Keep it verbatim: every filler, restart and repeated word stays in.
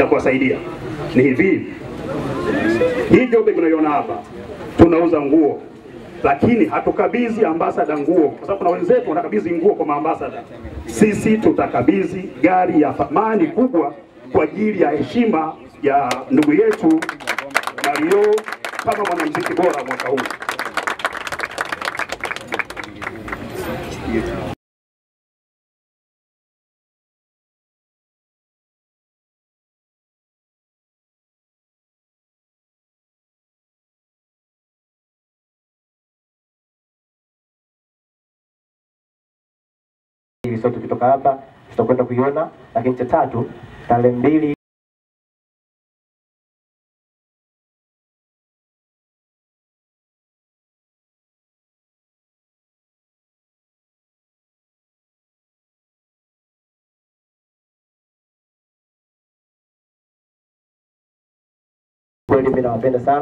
cha kuwasaidia. Ni hivi, hii job mnayoiona hapa tunauza nguo, lakini hatukabidhi ambassador nguo, kwa sababu kuna wenzetu wanakabidhi nguo kwa ambassador. Sisi tutakabidhi gari ya thamani kubwa kwa ajili ya heshima ya ndugu yetu Mario kama mwanamuziki bora mwaka huu. Hivi sote tukitoka hapa tutakwenda kuiona, lakini cha tatu tarehe mbili kweli mimi nawapenda sana.